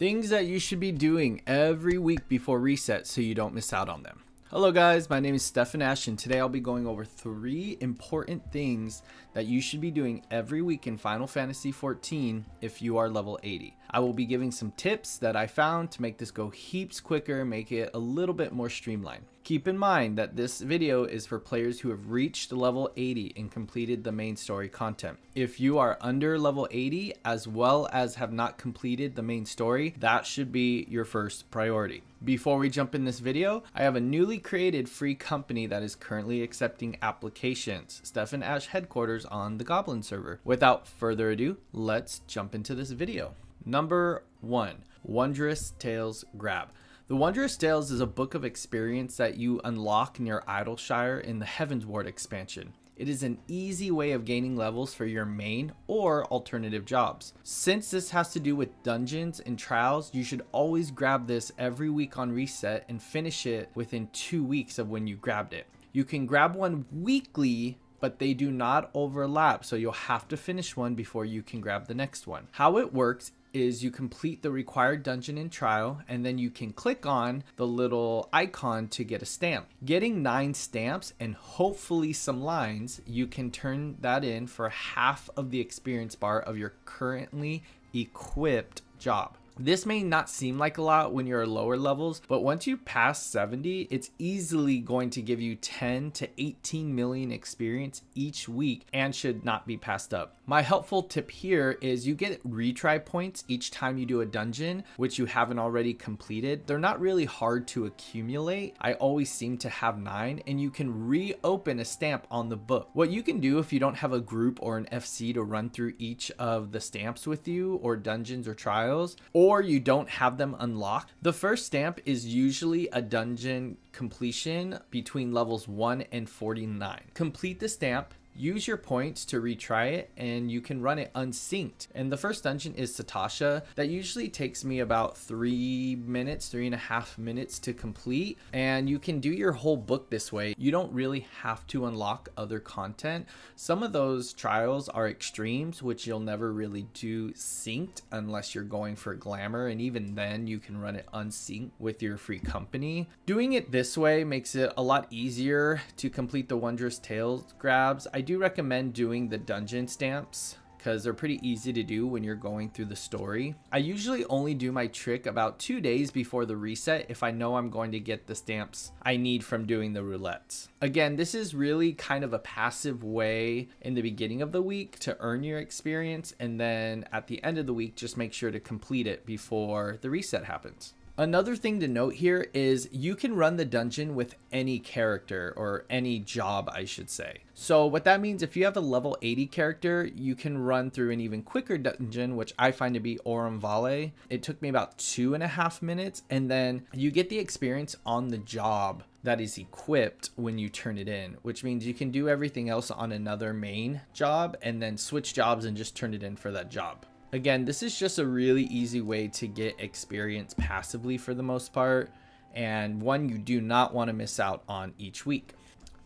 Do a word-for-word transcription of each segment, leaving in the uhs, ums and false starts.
Things that you should be doing every week before reset so you don't miss out on them. Hello guys, my name is Stefan Ash and today I'll be going over three important things that you should be doing every week in Final Fantasy fourteen if you are level eighty. I will be giving some tips that I found to make this go heaps quicker, make it a little bit more streamlined. Keep in mind that this video is for players who have reached level eighty and completed the main story content. If you are under level eighty as well as have not completed the main story, that should be your first priority. Before we jump in this video, I have a newly created free company that is currently accepting applications, Stefan Ash headquarters on the Goblin server. Without further ado, let's jump into this video. Number one, Wondrous Tails grab. The Wondrous Tails is a book of experience that you unlock near Idleshire in the Heavensward expansion. It is an easy way of gaining levels for your main or alternative jobs. Since this has to do with dungeons and trials, you should always grab this every week on reset and finish it within two weeks of when you grabbed it. You can grab one weekly, but they do not overlap, so you'll have to finish one before you can grab the next one. How it works is you complete the required dungeon and trial, and then you can click on the little icon to get a stamp. Getting nine stamps and hopefully some lines, you can turn that in for half of the experience bar of your currently equipped job. This may not seem like a lot when you're at lower levels, but once you pass seventy, it's easily going to give you ten to eighteen million experience each week and should not be passed up. My helpful tip here is you get retry points each time you do a dungeon, which you haven't already completed. They're not really hard to accumulate. I always seem to have nine, and you can reopen a stamp on the book. What you can do if you don't have a group or an F C to run through each of the stamps with you, or dungeons or trials, or or you don't have them unlocked. The first stamp is usually a dungeon completion between levels one and forty-nine. Complete the stamp, use your points to retry it, and you can run it unsynced. And the first dungeon is Satasha. That usually takes me about three minutes, three and a half minutes to complete. And you can do your whole book this way. You don't really have to unlock other content. Some of those trials are extremes, which you'll never really do synced unless you're going for glamour. And even then you can run it unsynced with your free company. Doing it this way makes it a lot easier to complete the Wondrous Tails grabs. I I do recommend doing the dungeon stamps because they're pretty easy to do when you're going through the story. I usually only do my trick about two days before the reset if I know I'm going to get the stamps I need from doing the roulettes. Again, this is really kind of a passive way in the beginning of the week to earn your experience, and then at the end of the week, just make sure to complete it before the reset happens. Another thing to note here is you can run the dungeon with any character, or any job I should say. So what that means, if you have a level eighty character, you can run through an even quicker dungeon, which I find to be Aurum Vale. It took me about two and a half minutes, and then you get the experience on the job that is equipped when you turn it in, which means you can do everything else on another main job and then switch jobs and just turn it in for that job. Again, this is just a really easy way to get experience passively for the most part, and one you do not want to miss out on each week.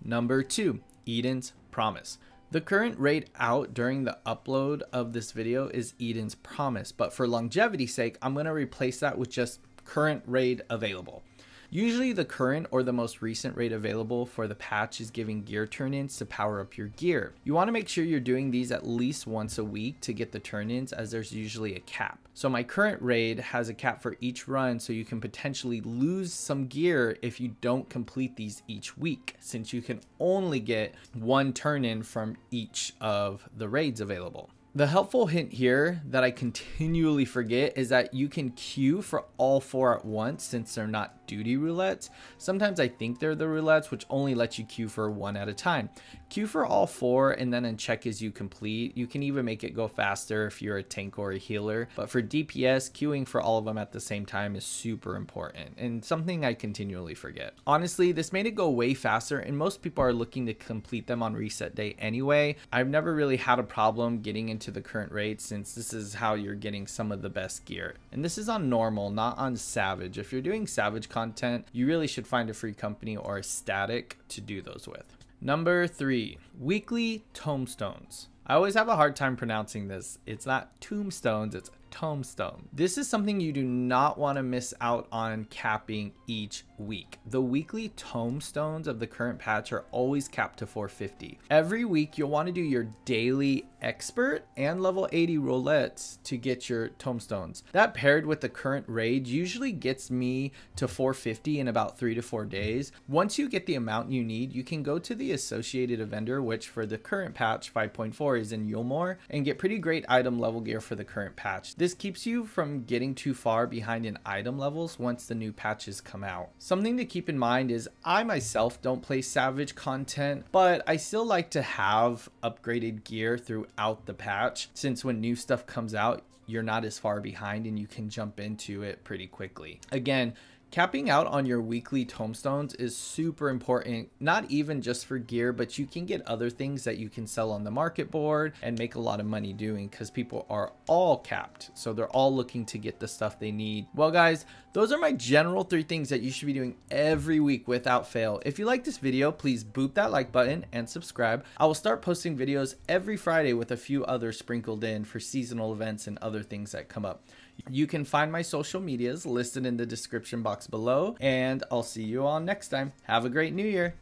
Number two, Eden's Promise. The current raid out during the upload of this video is Eden's Promise, but for longevity's sake, I'm going to replace that with just current raid available. Usually the current or the most recent raid available for the patch is giving gear turn-ins to power up your gear. You want to make sure you're doing these at least once a week to get the turn-ins, as there's usually a cap. So my current raid has a cap for each run, so you can potentially lose some gear if you don't complete these each week, since you can only get one turn-in from each of the raids available. The helpful hint here that I continually forget is that you can queue for all four at once, since they're not duty roulettes. Sometimes I think they're the roulettes, which only lets you queue for one at a time. Queue for all four and then uncheck as you complete. You can even make it go faster if you're a tank or a healer. But for D P S, queuing for all of them at the same time is super important and something I continually forget. Honestly, this made it go way faster, and most people are looking to complete them on reset day anyway. I've never really had a problem getting into to the current raid, since this is how you're getting some of the best gear. And this is on normal, not on savage. If you're doing savage content, you really should find a free company or a static to do those with. Number three, weekly tombstones. I always have a hard time pronouncing this. It's not tombstones, it's tombstone. This is something you do not want to miss out on capping each week. The weekly tombstones of the current patch are always capped to four fifty. Every week you'll want to do your daily expert and level eighty roulettes to get your tombstones. That paired with the current raid usually gets me to four fifty in about three to four days. Once you get the amount you need, you can go to the associated vendor, which for the current patch five point four is in Yulmore, and get pretty great item level gear for the current patch. This keeps you from getting too far behind in item levels once the new patches come out. Something to keep in mind is I myself don't play Savage content, but I still like to have upgraded gear throughout the patch, since when new stuff comes out, you're not as far behind and you can jump into it pretty quickly. Again, capping out on your weekly tombstones is super important, not even just for gear, but you can get other things that you can sell on the market board and make a lot of money doing, because people are all capped. So they're all looking to get the stuff they need. Well, guys, those are my general three things that you should be doing every week without fail. If you like this video, please boop that like button and subscribe. I will start posting videos every Friday with a few others sprinkled in for seasonal events and other things that come up. You can find my social medias listed in the description box below, and I'll see you all next time. Have a great new year.